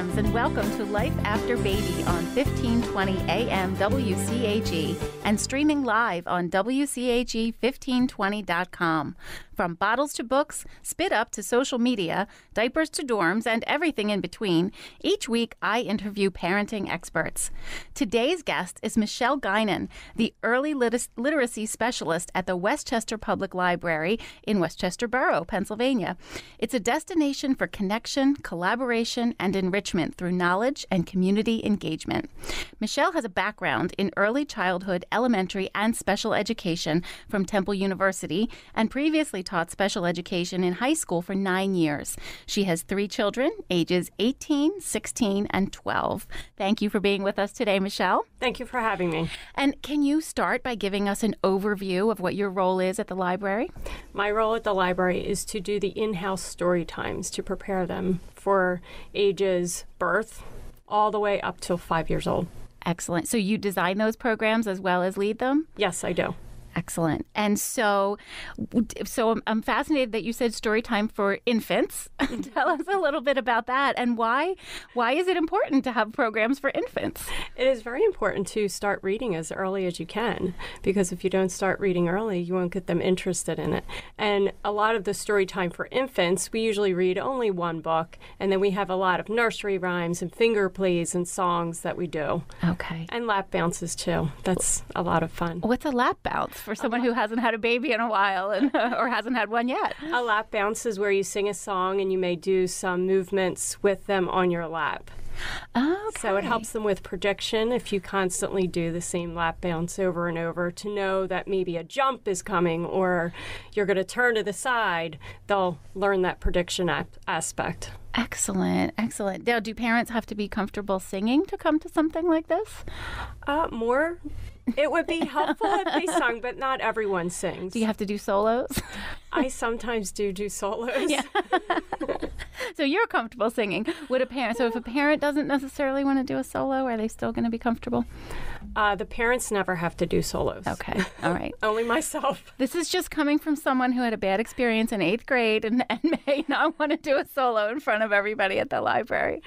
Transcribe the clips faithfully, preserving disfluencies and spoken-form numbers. Williams, and welcome to Life After Baby on fifteen twenty A M W C A G and streaming live on W C A G fifteen twenty dot com. From bottles to books, spit up to social media, diapers to dorms, and everything in between, each week I interview parenting experts. Today's guest is Michelle Guinan, the Early Liter- Literacy Specialist at the West Chester Public Library in West Chester Borough, Pennsylvania. It's a destination for connection, collaboration, and enrichment through knowledge and community engagement. Michelle has a background in early childhood, elementary, and special education from Temple University, and previously taught special education in high school for nine years. She has three children, ages eighteen, sixteen, and twelve. Thank you for being with us today, Michelle. Thank you for having me. And can you start by giving us an overview of what your role is at the library? My role at the library is to do the in-house story times to prepare them for ages birth all the way up till five years old. Excellent. So you design those programs as well as lead them? Yes, I do. Excellent. And so so I'm fascinated that you said story time for infants. Tell us a little bit about that, and why why is it important to have programs for infants? It is very important to start reading as early as you can, because if you don't start reading early, you won't get them interested in it. And a lot of the story time for infants, we usually read only one book, and then we have a lot of nursery rhymes and finger plays and songs that we do. Okay. And lap bounces too. That's a lot of fun. What's a lap bounce? For someone who hasn't had a baby in a while and or hasn't had one yet. A lap bounce is where you sing a song and you may do some movements with them on your lap. Okay. So it helps them with prediction if you constantly do the same lap bounce over and over, to know that maybe a jump is coming or you're going to turn to the side. They'll learn that prediction ap- aspect. Excellent, excellent. Now, do parents have to be comfortable singing to come to something like this? Uh, more. It would be helpful if they sung, but not everyone sings. Do you have to do solos? I sometimes do do solos. Yeah. So you're comfortable singing. Would a parent? So if a parent doesn't necessarily want to do a solo, are they still going to be comfortable? Uh, the parents never have to do solos. Okay. All right. Only myself. This is just coming from someone who had a bad experience in eighth grade and, and may not want to do a solo in front of everybody at the library.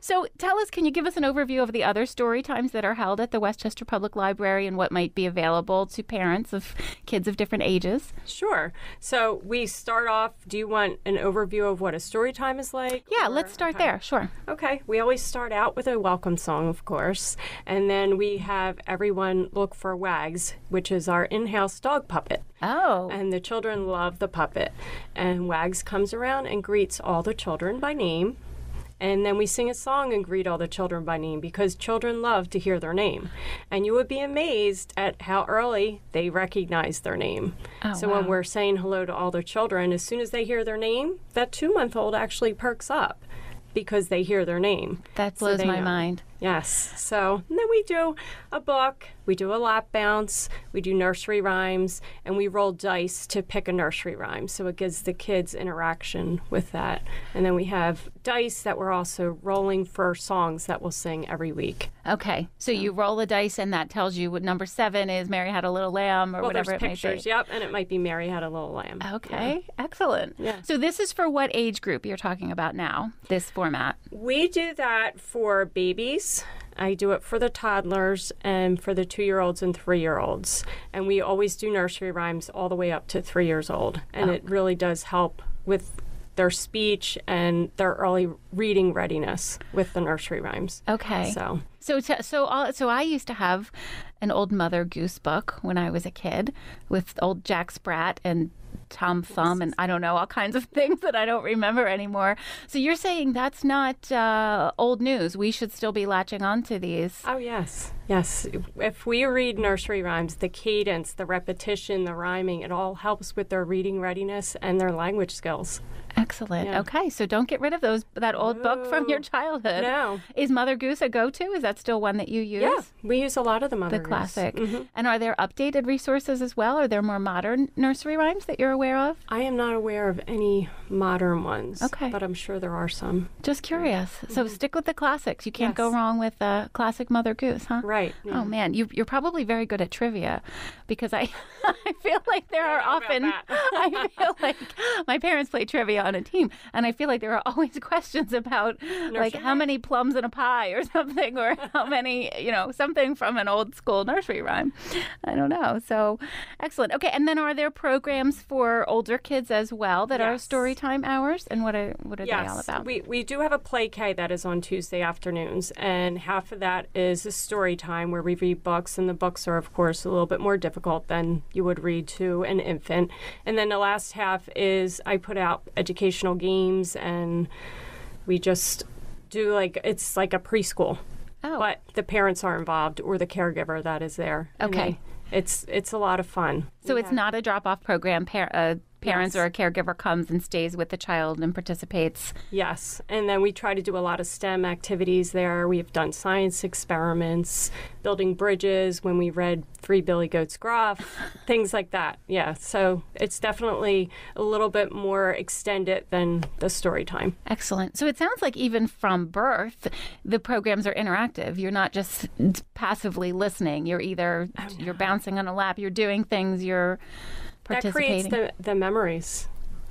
So tell us, can you give us an overview of the other story times that are held at the West Chester Public Library and what might be available to parents of kids of different ages? Sure. So we start off, do you want an overview of what a story time is like? Yeah, or? Let's start okay. there. Sure. Okay. We always start out with a welcome song, of course, and then we have Have everyone look for Wags, which is our in-house dog puppet. Oh. And the children love the puppet. And Wags comes around and greets all the children by name. And then we sing a song and greet all the children by name, because children love to hear their name. And you would be amazed at how early they recognize their name. Oh, so wow. When we're saying hello to all the children, as soon as they hear their name, that two-month-old actually perks up, because they hear their name. That blows so my know. mind. Yes. So and then we do a book, we do a lap bounce, we do nursery rhymes, and we roll dice to pick a nursery rhyme. So it gives the kids interaction with that. And then we have dice that we're also rolling for songs that we'll sing every week. Okay. So, so. you roll the dice, and that tells you what number seven is, Mary Had a Little Lamb, or well, whatever it pictures, might be. Yep. And it might be Mary Had a Little Lamb. Okay. Yeah. Excellent. Yeah. So this is for what age group you're talking about now, this format? We do that for babies. I do it for the toddlers and for the two-year-olds and three-year-olds. And we always do nursery rhymes all the way up to three years old. And oh. it really does help with their speech and their early reading readiness with the nursery rhymes. Okay. So so t- so, all, so I used to have an old Mother Goose book when I was a kid with old Jack Sprat and Tom Thumb and I don't know, all kinds of things that I don't remember anymore. So you're saying that's not uh, old news. We should still be latching on to these. Oh, yes. Yes. If we read nursery rhymes, the cadence, the repetition, the rhyming, it all helps with their reading readiness and their language skills. Excellent. Yeah. Okay. So don't get rid of those that old Ooh, book from your childhood. No. Is Mother Goose a go-to? Is that still one that you use? Yeah. We use a lot of the Mother Goose. The classic. Mm-hmm. And are there updated resources as well? Are there more modern nursery rhymes that you're aware of? I am not aware of any modern ones. Okay. But I'm sure there are some. Just curious. Mm-hmm. So stick with the classics. You can't yes. go wrong with uh, classic Mother Goose, huh? Right. right. Yeah. Oh, man, you, you're probably very good at trivia, because I, I feel like there are often, I feel like my parents play trivia on a team, and I feel like there are always questions about, nursery, like, how many plums in a pie or something, or how many, you know, something from an old school nursery rhyme. I don't know. So, excellent. Okay, and then are there programs for older kids as well that yes. are story time hours? And what are, what are yes. they all about? We, we do have a Play-K that is on Tuesday afternoons, and half of that is a story time where we read books, and the books are, of course, a little bit more difficult than you would read to an infant. And then the last half is I put out educational games, and we just do, like, it's like a preschool. Oh. But the parents are involved, or the caregiver that is there. Okay. They, it's it's a lot of fun. So yeah. It's not a drop-off program. Par- uh, parents yes. or a caregiver comes and stays with the child and participates. Yes. And then we try to do a lot of STEM activities there. We have done science experiments, building bridges, when we read Three Billy Goats Gruff, things like that. Yeah. So it's definitely a little bit more extended than the story time. Excellent. So it sounds like even from birth, the programs are interactive. You're not just passively listening. You're either, oh, no. you're bouncing on a lap, you're doing things, you're participating. That creates the, the memories.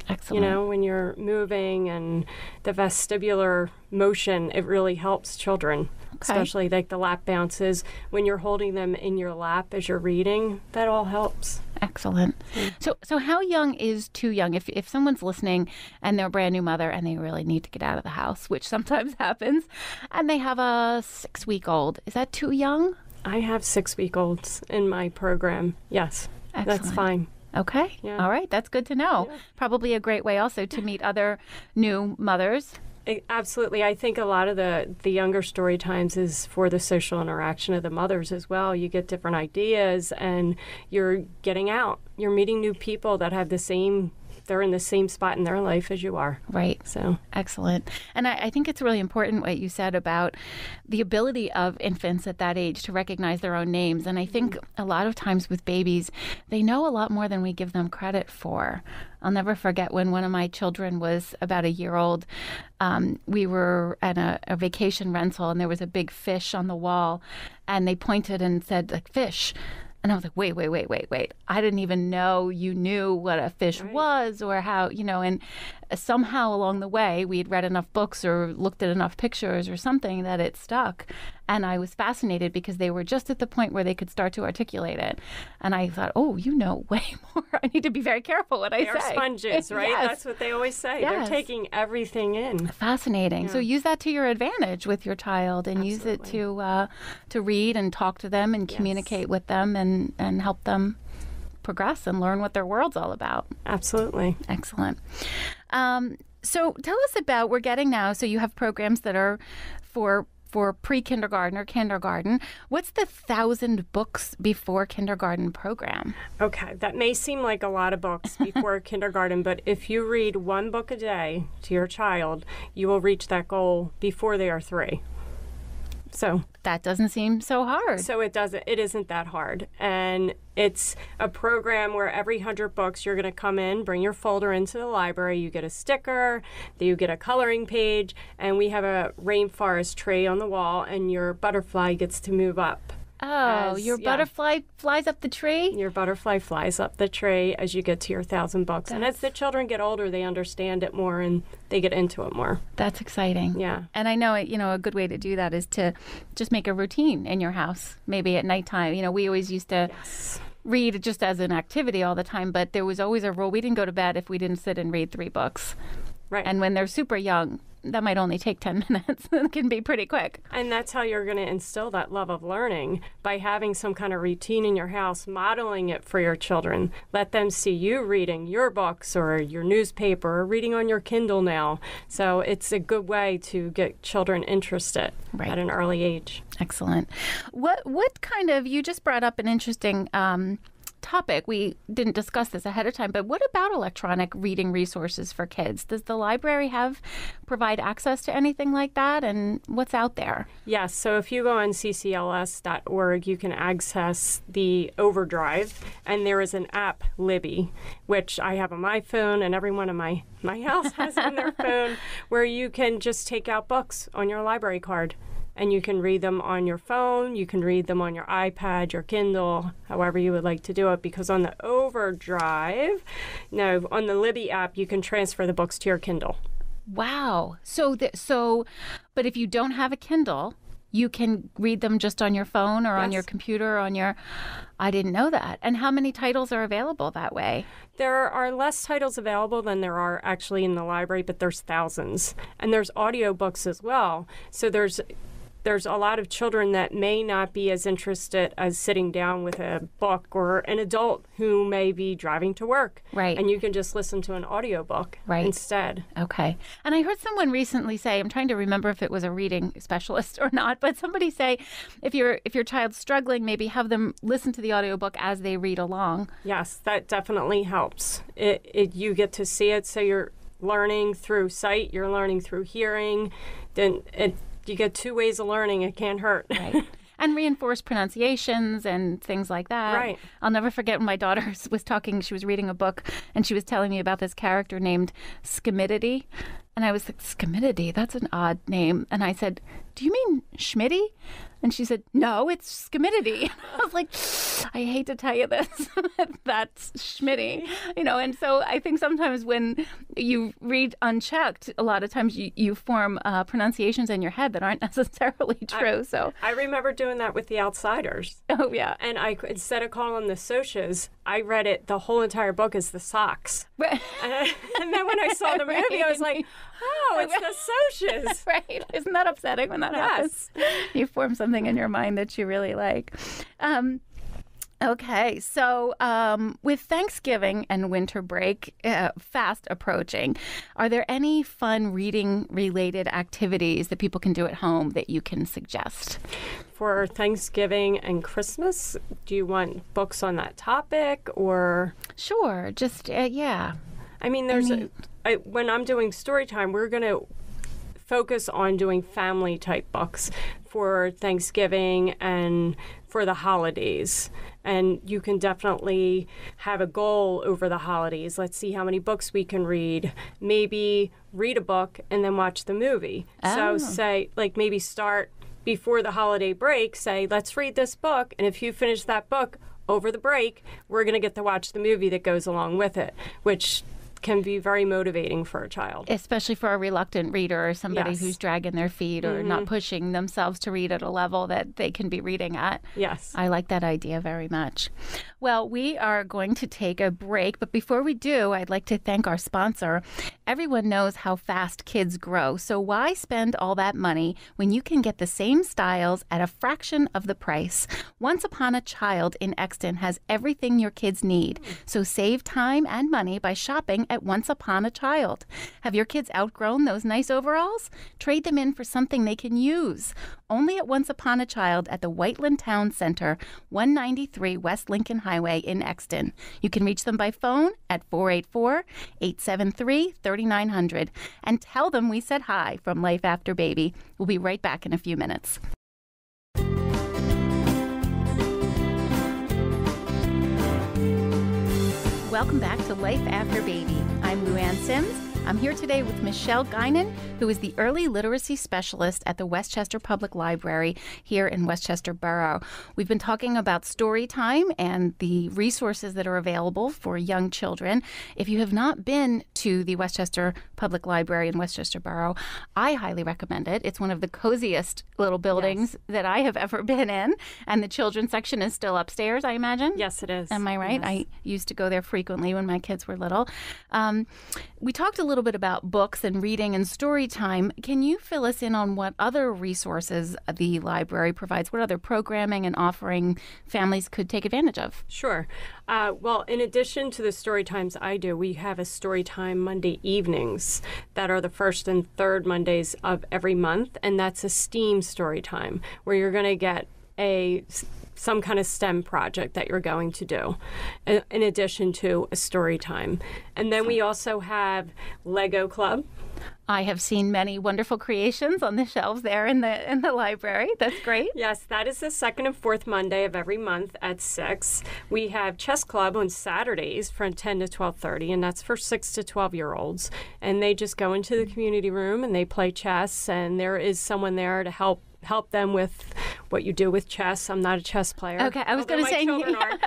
Excellent. You know, when you're moving and the vestibular motion, it really helps children, okay. especially like the lap bounces. When you're holding them in your lap as you're reading, that all helps. Excellent. So so how young is too young? If if someone's listening and they're a brand new mother and they really need to get out of the house, which sometimes happens, and they have a six-week-old, is that too young? I have six-week-olds in my program. Yes. Excellent. That's fine. Okay. Yeah. All right. That's good to know. Yeah. Probably a great way also to meet other new mothers. It, absolutely. I think a lot of the, the younger story times is for the social interaction of the mothers as well. You get different ideas, and you're getting out. You're meeting new people that have the same, they're in the same spot in their life as you are. Right. So excellent. And I, I think it's really important what you said about the ability of infants at that age to recognize their own names. And I think a lot of times with babies, they know a lot more than we give them credit for. I'll never forget when one of my children was about a year old. Um, we were at a, a vacation rental, and there was a big fish on the wall, and they pointed and said, like, fish. And I was like, wait, wait, wait, wait, wait. I didn't even know you knew what a fish right. was, or how, you know, and somehow along the way, we had read enough books or looked at enough pictures or something that it stuck. And I was fascinated because they were just at the point where they could start to articulate it. And I thought, oh, you know way more. I need to be very careful what I They're say. They're sponges, right? Yes. That's what they always say. Yes. They're taking everything in. Fascinating. Yeah. So use that to your advantage with your child, and Absolutely. use it to uh, to read and talk to them and communicate yes. with them, and, and help them progress and learn what their world's all about. Absolutely. Excellent. Um, so tell us about, we're getting now, so you have programs that are for for pre-kindergarten or kindergarten. What's the thousand books before kindergarten program? Okay, that may seem like a lot of books before kindergarten, but if you read one book a day to your child, you will reach that goal before they are three. So that doesn't seem so hard. So it doesn't, it isn't that hard. And it's a program where every one hundred books, you're going to come in, bring your folder into the library, you get a sticker, you get a coloring page, and we have a rainforest tray on the wall, and your butterfly gets to move up. Oh, as, your yeah. butterfly flies up the tree? Your butterfly flies up the tree as you get to your thousand books. That's... And as the children get older, they understand it more, and they get into it more. That's exciting. Yeah. And I know, you know, a good way to do that is to just make a routine in your house, maybe at nighttime. You know, we always used to... Yes. read just as an activity all the time, but there was always a rule. We didn't go to bed if we didn't sit and read three books. Right. And when they're super young, that might only take ten minutes. It can be pretty quick. And that's how you're going to instill that love of learning, by having some kind of routine in your house, modeling it for your children. Let them see you reading your books or your newspaper or reading on your Kindle now. So it's a good way to get children interested right. at an early age. Excellent. What, what kind of, you just brought up an interesting um topic. We didn't discuss this ahead of time, but what about electronic reading resources for kids? Does the library have provide access to anything like that, and what's out there? Yes, so if you go on c c l s dot org, you can access the OverDrive, and there is an app, Libby, which I have on my phone, and everyone in my, my house has on their phone, where you can just take out books on your library card. and you can read them on your phone, you can read them on your iPad, your Kindle, however you would like to do it, because on the OverDrive, no, on the Libby app, you can transfer the books to your Kindle. Wow. So, th- so, but if you don't have a Kindle, you can read them just on your phone or yes. on your computer or on your, I didn't know that. And how many titles are available that way? There are less titles available than there are actually in the library, but there's thousands. And there's audiobooks as well. So there's there's a lot of children that may not be as interested as sitting down with a book, or an adult who may be driving to work. Right. And you can just listen to an audiobook right. instead. Okay. And I heard someone recently say, I'm trying to remember if it was a reading specialist or not, but somebody say, if you're, if your child's struggling, maybe have them listen to the audiobook as they read along. Yes, that definitely helps. It, it you get to see it, so you're learning through sight, you're learning through hearing, then it you get two ways of learning. It can't hurt. Right. And reinforce pronunciations and things like that. Right. I'll never forget when my daughter was talking, she was reading a book, and she was telling me about this character named Schmidity. And I was like, Schmidity, that's an odd name. And I said, do you mean Schmitty? And she said, no, it's Schmidity. I was like, I hate to tell you this, that's Schmitty. You know, and so I think sometimes when you read unchecked, a lot of times you, you form uh, pronunciations in your head that aren't necessarily true. I, so I remember doing that with The Outsiders. Oh, yeah. And I, instead of calling them the Socias, I read it, the whole entire book is the Socks. Right. And, I, and then when I saw the movie, right. I was like, oh, it's the Socias. Right. Isn't that upsetting when that yes. happens? You form something in your mind that you really like. Um, okay. So um, with Thanksgiving and winter break uh, fast approaching, are there any fun reading-related activities that people can do at home that you can suggest? For Thanksgiving and Christmas, do you want books on that topic or? Sure. Just, uh, yeah. I mean, there's I mean, a, I, when I'm doing story time, we're going to focus on doing family type books for Thanksgiving and for the holidays. And you can definitely have a goal over the holidays. Let's see how many books we can read. Maybe read a book and then watch the movie. Oh. So say, like maybe start before the holiday break, say, let's read this book. And if you finish that book over the break, we're going to get to watch the movie that goes along with it, which can be very motivating for a child. Especially for a reluctant reader or somebody yes. who's dragging their feet or mm-hmm. not pushing themselves to read at a level that they can be reading at. Yes. I like that idea very much. Well, we are going to take a break, but before we do, I'd like to thank our sponsor. Everyone knows how fast kids grow, so why spend all that money when you can get the same styles at a fraction of the price? Once Upon a Child in Exton has everything your kids need, so save time and money by shopping at Once Upon a Child. Have your kids outgrown those nice overalls? Trade them in for something they can use. Only at Once Upon a Child at the Whiteland Town Center, one ninety-three West Lincoln Highway in Exton. You can reach them by phone at four eight four, eight seven three, three nine zero zero and tell them we said hi from Life After Baby. We'll be right back in a few minutes. Welcome back to Life After Baby. I'm Luann Sims. I'm here today with Michelle Guinan, who is the Early Literacy Specialist at the West Chester Public Library here in West Chester Borough. We've been talking about story time and the resources that are available for young children. If you have not been to the West Chester Public Library in West Chester Borough, I highly recommend it. It's one of the coziest little buildings yes. that I have ever been in, and the children's section is still upstairs, I imagine? Yes, it is. Am I right? Yes. I used to go there frequently when my kids were little. Um, we talked a little little bit about books and reading and story time. Can you fill us in on what other resources the library provides? What other programming and offering families could take advantage of? Sure. Uh, well, in addition to the story times I do, we have a story time Monday evenings that are the first and third Mondays of every month, and that's a STEAM story time where you're going to get a some kind of STEM project that you're going to do in addition to a story time. And then we also have Lego Club. I have seen many wonderful creations on the shelves there in the in the library. That's great. Yes, that is the second and fourth Monday of every month at six. We have Chess Club on Saturdays from ten to twelve thirty, and that's for six to twelve-year-olds. And they just go into the community room and they play chess, and there is someone there to help help them with what you do with chess. I'm not a chess player. Okay, I was going to say. Yeah.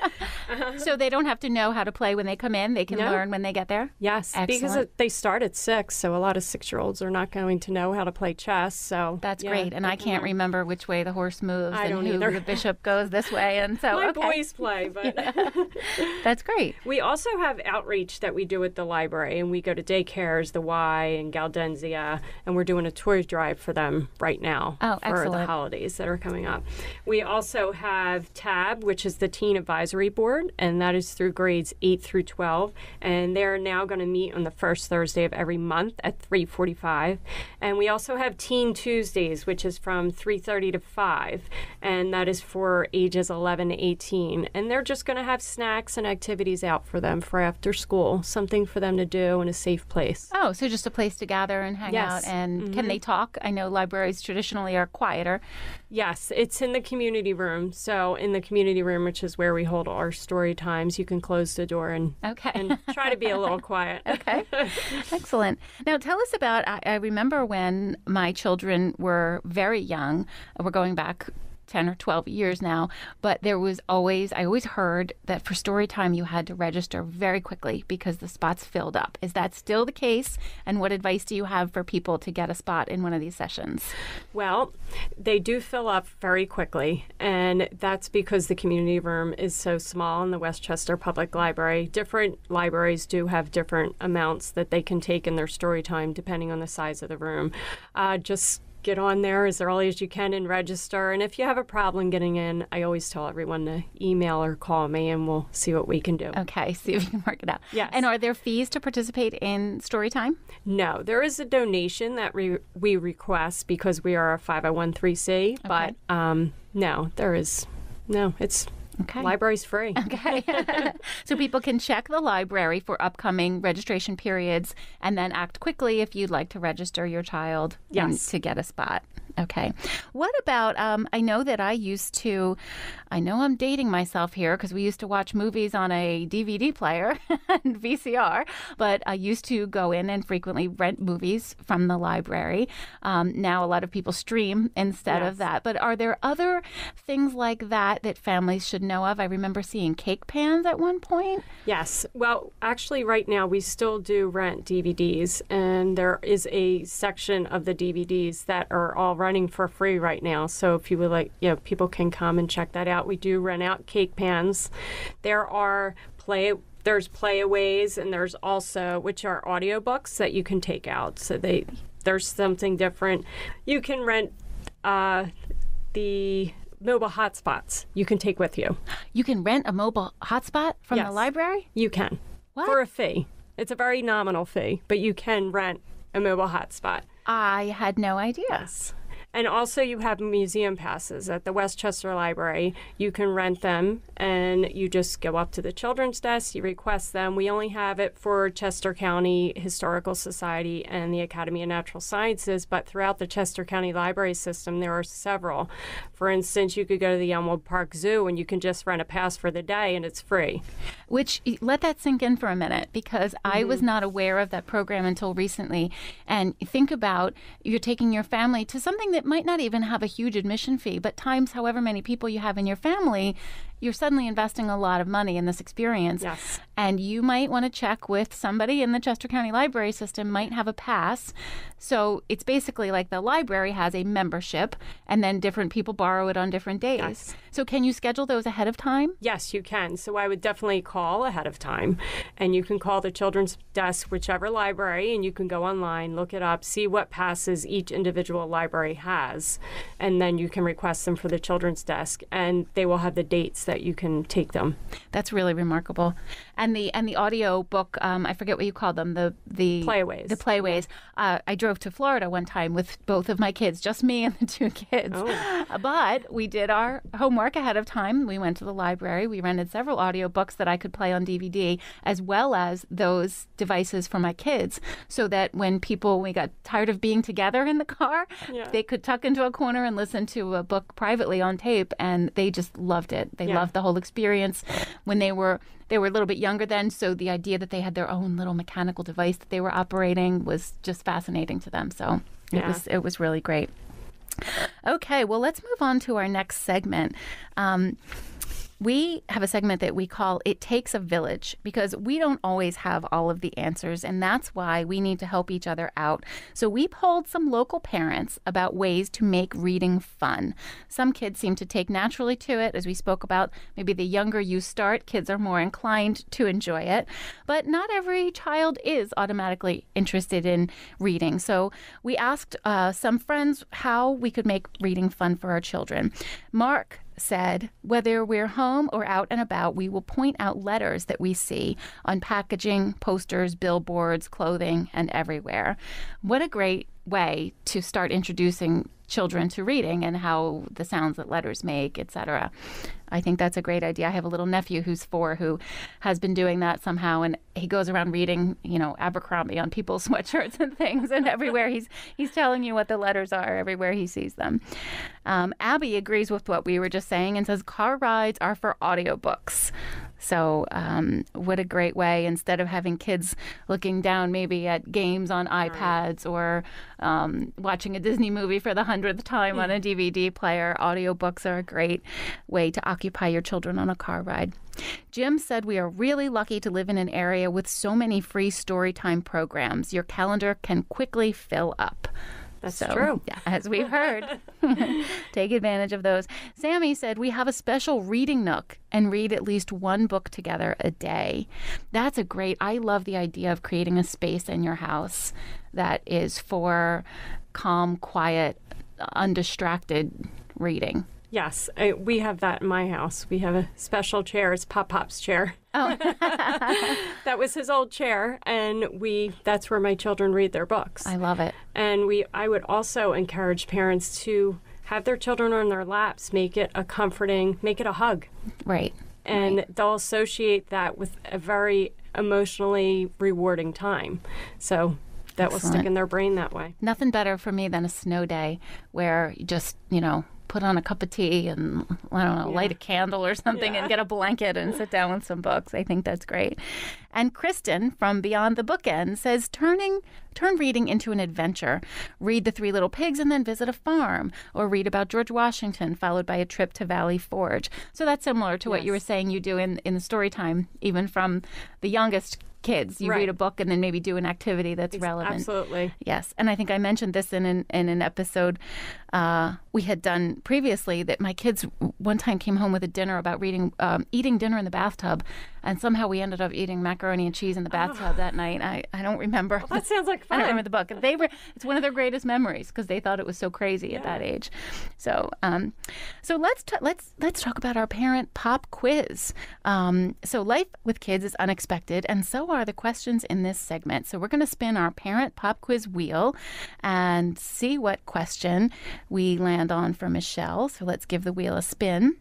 Uh-huh. So they don't have to know how to play when they come in. They can no. learn when they get there? Yes, excellent. Because it, they start at six, so a lot of six-year-olds are not going to know how to play chess. So that's yeah, great, and I can't learn. remember which way the horse moves I and don't who either. the bishop goes this way. And so My okay. boys play, but... Yeah. That's great. We also have outreach that we do at the library, and we go to daycares, the Y and Gaudenzia, and we're doing a toy drive for them right now oh, for excellent. the holidays that are coming up. We also have T A B, which is the Teen Advisory Board, and that is through grades eight through twelve, and they're now going to meet on the first Thursday of every month at three forty-five. And we also have Teen Tuesdays, which is from three thirty to five, and that is for ages eleven to eighteen, and they're just going to have snacks and activities out for them for after school, something for them to do in a safe place. Oh, so just a place to gather and hang yes. out. And mm-hmm. can they talk? I know libraries traditionally are quieter. Yes, it's in the community room. So in the community room, which is where we hold our story times, you can close the door and, okay. and try to be a little quiet. Okay, excellent. Now tell us about, I, I remember when my children were very young, we're going back ten or twelve years now, but there was always, I always heard that for story time you had to register very quickly because the spots filled up. Is that still the case? And what advice do you have for people to get a spot in one of these sessions? Well, they do fill up very quickly, and that's because the community room is so small in the West Chester Public Library. Different libraries do have different amounts that they can take in their story time depending on the size of the room. Uh, just get on there as early as you can and register. And if you have a problem getting in, I always tell everyone to email or call me, and we'll see what we can do. Okay, see if you can work it out. Yes. And are there fees to participate in Storytime? No, there is a donation that we, we request because we are a five oh one c three, okay. but um, no, there is, no, it's... Okay. Library's free. Okay. So people can check the library for upcoming registration periods and then act quickly if you'd like to register your child yes. to get a spot. Okay. What about, um, I know that I used to, I know I'm dating myself here because we used to watch movies on a D V D player and V C R, but I used to go in and frequently rent movies from the library. Um, now a lot of people stream instead yes. of that. But are there other things like that that families should know of? I remember seeing cake pans at one point. Yes. Well, actually right now we still do rent D V Ds, and there is a section of the D V Ds that are all running for free right now. So if you would like, you know, people can come and check that out. We do rent out cake pans. There are play there's Playaways, and there's also, which are audiobooks that you can take out. So they there's something different. You can rent uh, the mobile hotspots you can take with you. You can rent a mobile hotspot from yes. the library? You can. What? For a fee. It's a very nominal fee, but you can rent a mobile hotspot. I had no idea. Yes. And also you have museum passes at the West Chester Library. You can rent them, and you just go up to the children's desk, you request them. We only have it for Chester County Historical Society and the Academy of Natural Sciences, but throughout the Chester County Library System, there are several. For instance, you could go to the Elmwood Park Zoo, and you can just rent a pass for the day, and it's free. Which, let that sink in for a minute, because mm-hmm. I was not aware of that program until recently. And think about, you're taking your family to something that might not even have a huge admission fee, but times however many people you have in your family, you're suddenly investing a lot of money in this experience. Yes. And you might want to check with somebody in the Chester County Library System, might have a pass. So it's basically like the library has a membership, and then different people borrow it on different days. Yes. So can you schedule those ahead of time? Yes, you can. So I would definitely call ahead of time. And you can call the children's desk, whichever library, and you can go online, look it up, see what passes each individual library has. And then you can request them for the children's desk, and they will have the dates that That you can take them. That's really remarkable. And the and the audio book, um, I forget what you called them, the the Playaways. The Playaways. Uh, I drove to Florida one time with both of my kids, just me and the two kids. Oh. But we did our homework ahead of time. We went to the library. We rented several audio books that I could play on D V D, as well as those devices for my kids, so that when people we got tired of being together in the car, yeah. they could tuck into a corner and listen to a book privately on tape, and they just loved it. They yeah. loved the whole experience. When they were they were a little bit younger then, so the idea that they had their own little mechanical device that they were operating was just fascinating to them. So it yeah. was it was really great. Okay, well, let's move on to our next segment. Um, we have a segment that we call It Takes a Village, because we don't always have all of the answers, and that's why we need to help each other out. So we polled some local parents about ways to make reading fun. Some kids seem to take naturally to it. As we spoke about, maybe the younger you start, kids are more inclined to enjoy it. But not every child is automatically interested in reading. So we asked uh, some friends how we could make reading fun for our children. Mark said, whether we're home or out and about, we will point out letters that we see on packaging, posters, billboards, clothing, and everywhere. What a great way to start introducing children to reading and how the sounds that letters make, et cetera. I think that's a great idea. I have a little nephew who's four who has been doing that somehow, and he goes around reading, you know, Abercrombie on people's sweatshirts and things, and everywhere he's he's telling you what the letters are everywhere he sees them. Um, Abby agrees with what we were just saying and says car rides are for audiobooks. So um, what a great way, instead of having kids looking down maybe at games on iPads or um, watching a Disney movie for the hundredth time on a D V D player, audiobooks are a great way to occupy your children on a car ride. Jim said, we are really lucky to live in an area with so many free storytime programs. Your calendar can quickly fill up. That's so true. Yeah, as we've heard, take advantage of those. Sammy said, we have a special reading nook and read at least one book together a day. That's a great, I love the idea of creating a space in your house that is for calm, quiet, undistracted reading. Yes, I, we have that in my house. We have a special chair. It's Pop-Pop's chair. Oh. That was his old chair, and we that's where my children read their books. I love it. And we I would also encourage parents to have their children on their laps, make it a comforting, make it a hug. Right. And right. They'll associate that with a very emotionally rewarding time. So that Excellent. Will stick in their brain that way. Nothing better for me than a snow day where you just, you know, put on a cup of tea and, I don't know, yeah. light a candle or something yeah. and get a blanket and sit down with some books. I think that's great. And Kristen from Beyond the Bookend says, turning turn reading into an adventure. Read The Three Little Pigs and then visit a farm, or read about George Washington followed by a trip to Valley Forge. So that's similar to yes. what you were saying you do in, in the story time, even from the youngest kids. You right. read a book and then maybe do an activity that's relevant. Absolutely. Yes. And I think I mentioned this in an, in an episode uh, we had done previously, that my kids one time came home with a dinner about reading, um, eating dinner in the bathtub, and somehow we ended up eating macaroni and cheese in the bathtub oh. that night. I, I don't remember. Well, that sounds like fun. I don't remember the book. They were, it's one of their greatest memories because they thought it was so crazy yeah. at that age. So um, so let's, t- let's, let's talk about our parent pop quiz. Um, so life with kids is unexpected, and so are the questions in this segment. So we're going to spin our parent pop quiz wheel and see what question we land on for Michelle. So let's give the wheel a spin.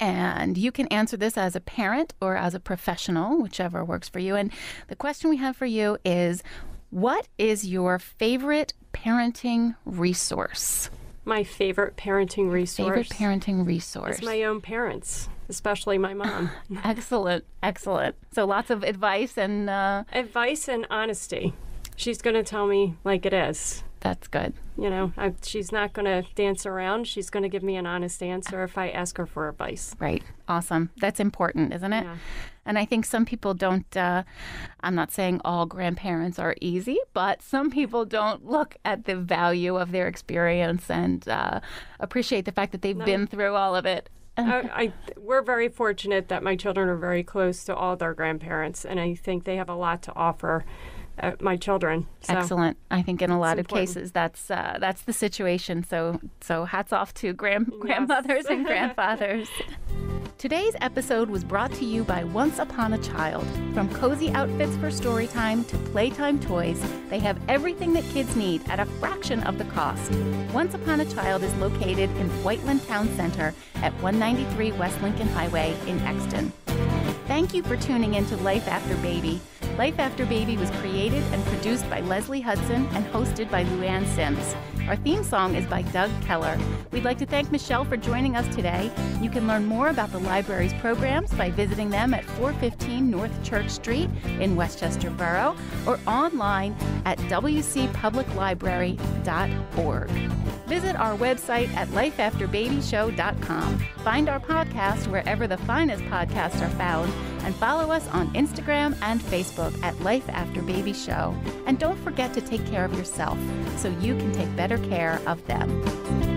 And you can answer this as a parent or as a professional, whichever works for you. And the question we have for you is, what is your favorite parenting resource? My favorite parenting resource. Favorite parenting resource. It's my own parents, especially my mom. Excellent, excellent. So lots of advice and... Uh... Advice and honesty. She's going to tell me like it is. That's good. You know, I, she's not going to dance around. She's going to give me an honest answer if I ask her for advice. Right. Awesome. That's important, isn't it? Yeah. And I think some people don't, uh, I'm not saying all grandparents are easy, but some people don't look at the value of their experience and uh, appreciate the fact that they've no. been through all of it. I, I, we're very fortunate that my children are very close to all their grandparents, and I think they have a lot to offer Uh, my children. So. Excellent. I think in a lot important. Of cases that's uh, that's the situation. So so hats off to grand yes. grandmothers and grandfathers. Today's episode was brought to you by Once Upon a Child. From cozy outfits for storytime to playtime toys, they have everything that kids need at a fraction of the cost. Once Upon a Child is located in Whiteland Town Center at one ninety-three West Lincoln Highway in Exton. Thank you for tuning in to Life After Baby. Life After Baby was created and produced by Leslie Hudson and hosted by Luann Sims. Our theme song is by Doug Keller. We'd like to thank Michelle for joining us today. You can learn more about the library's programs by visiting them at four fifteen North Church Street in West Chester Borough or online at w c public library dot org. Visit our website at life after baby show dot com. Find our podcast wherever the finest podcasts are found, and follow us on Instagram and Facebook at Life After Baby Show. And don't forget to take care of yourself so you can take better care of them.